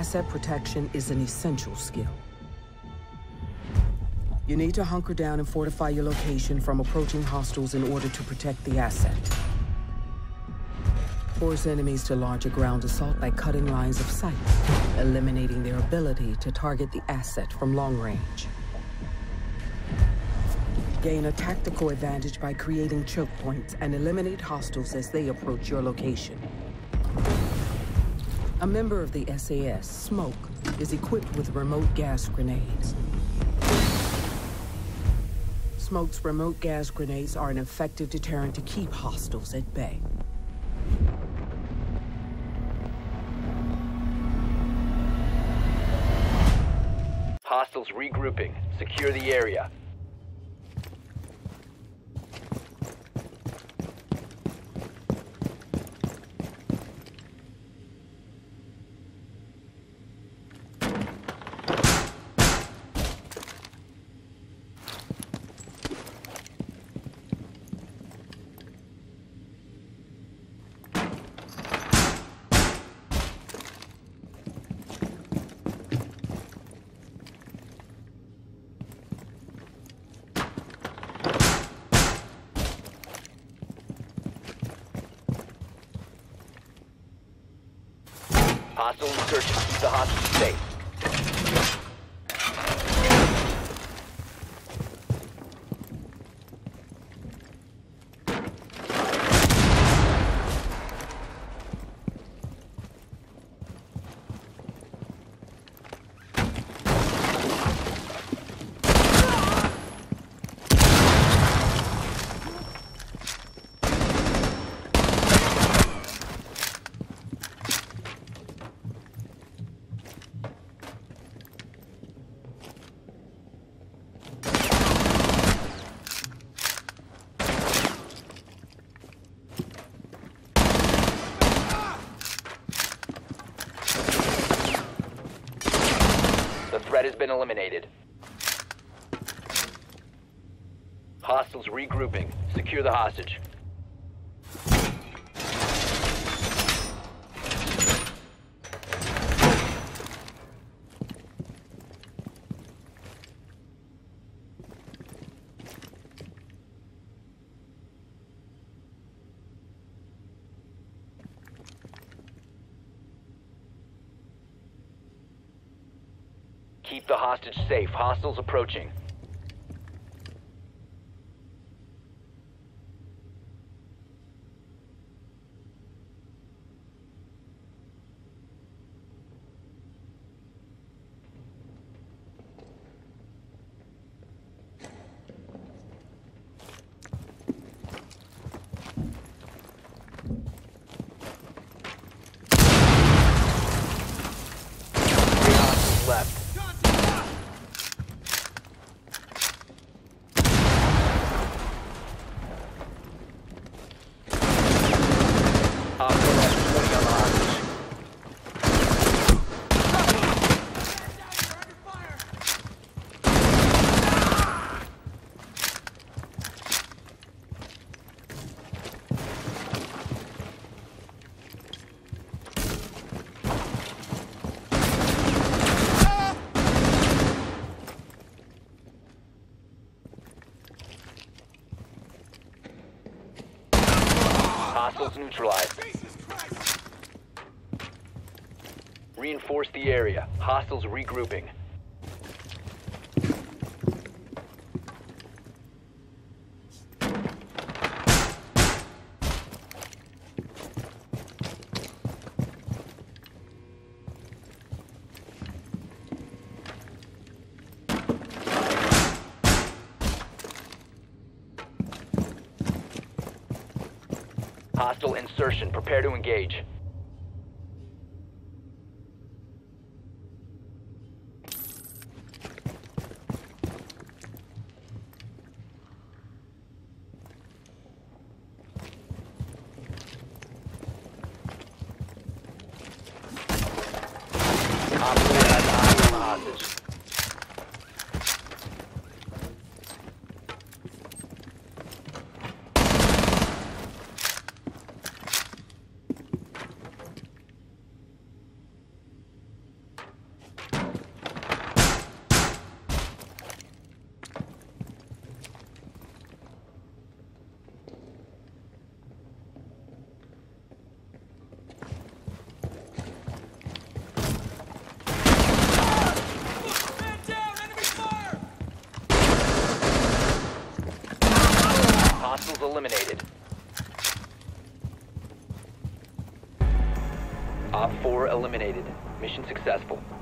asset protection is an essential skill. You need to hunker down and fortify your location from approaching hostiles in order to protect the asset. Force enemies to launch a ground assault by cutting lines of sight, eliminating their ability to target the asset from long range. Gain a tactical advantage by creating choke points and eliminate hostiles as they approach your location. A member of the SAS, Smoke, is equipped with remote gas grenades. Smoke's remote gas grenades are an effective deterrent to keep hostiles at bay. Hostiles regrouping. Secure the area. Hostile insurgents, keep the hostages safe. Threat has been eliminated. Hostiles regrouping. Secure the hostage. Keep the hostage safe. Hostiles approaching. Hostiles neutralized. Reinforce the area. Hostiles regrouping. Hostile insertion. Prepare to engage. Hostiles eliminated. Op 4 eliminated. Mission successful.